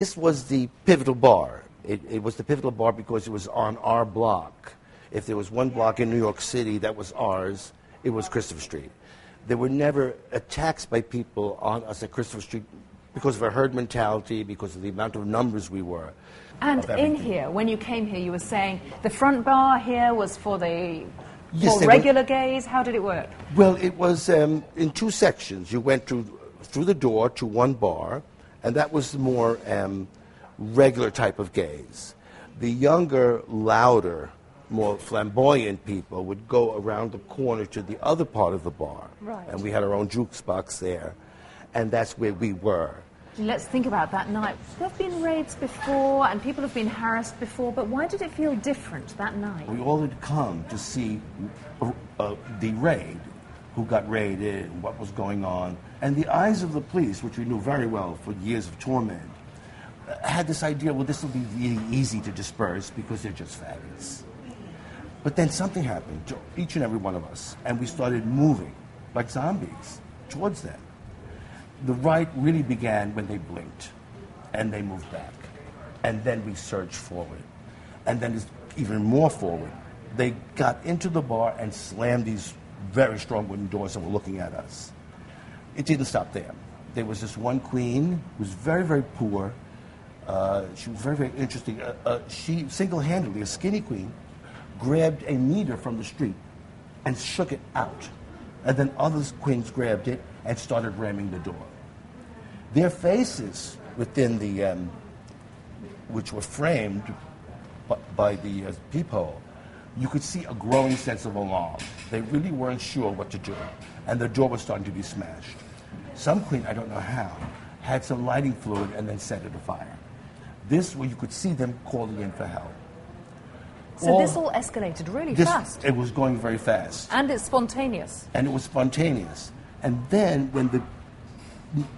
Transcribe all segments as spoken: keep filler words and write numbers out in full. This was the pivotal bar. It, it was the pivotal bar because it was on our block. If there was one block in New York City that was ours, it was Christopher Street. There were never attacks by people on us at Christopher Street because of our herd mentality, because of the amount of numbers we were. And in here, when you came here, you were saying the front bar here was for the yes, for regular were, gays. How did it work? Well, it was um, in two sections. You went through, through the door to one bar, and that was the more um, regular type of gays. The younger, louder, more flamboyant people would go around the corner to the other part of the bar. Right. And we had our own jukebox there, and that's where we were. Let's think about that night. There have been raids before, and people have been harassed before, but why did it feel different that night? We all had come to see uh, uh, the raid, who got raided, and what was going on. And the eyes of the police, which we knew very well for years of torment, uh, had this idea, well, this will be really easy to disperse because they're just faggots. But then something happened to each and every one of us, and we started moving like zombies towards them. The right really began when they blinked, and they moved back. And then we surged forward, and then even more forward. They got into the bar and slammed these very strong wooden doors that were looking at us. It didn't stop there. There was this one queen who was very, very poor. Uh, she was very, very interesting. Uh, uh, she single-handedly, a skinny queen, grabbed a meter from the street and shook it out. And then other queens grabbed it and started ramming the door. Their faces within the, um, which were framed by, by the uh, peephole, you could see a growing sense of alarm. They really weren't sure what to do, and the door was starting to be smashed. Some queen, I don't know how, had some lighting fluid and then set it afire. This, where you could see them calling in for help. So all, this all escalated really this, fast. It was going very fast. And it's spontaneous. And it was spontaneous. And then when the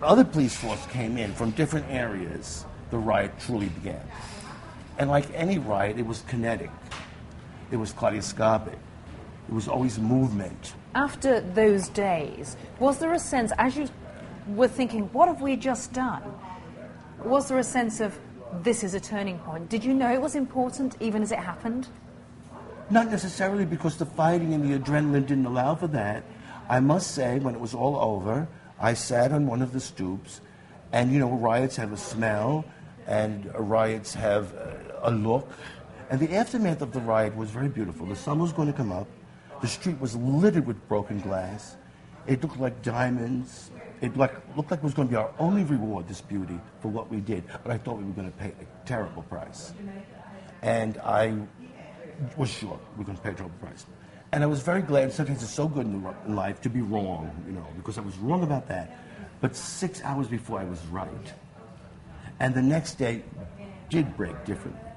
other police force came in from different areas, the riot truly began. And like any riot, it was kinetic. It was kaleidoscopic. It was always movement. After those days, was there a sense, as you were thinking, what have we just done? Was there a sense of, this is a turning point? Did you know it was important even as it happened? Not necessarily, because the fighting and the adrenaline didn't allow for that. I must say, when it was all over, I sat on one of the stoops, and, you know, riots have a smell, and riots have a look. And the aftermath of the riot was very beautiful. The sun was going to come up. The street was littered with broken glass. It looked like diamonds. It like, looked like it was going to be our only reward, this beauty, for what we did. But I thought we were going to pay a terrible price. And I was sure we were going to pay a terrible price. And I was very glad. Sometimes it's so good in life to be wrong, you know, because I was wrong about that. But six hours before, I was right. And the next day did break differently.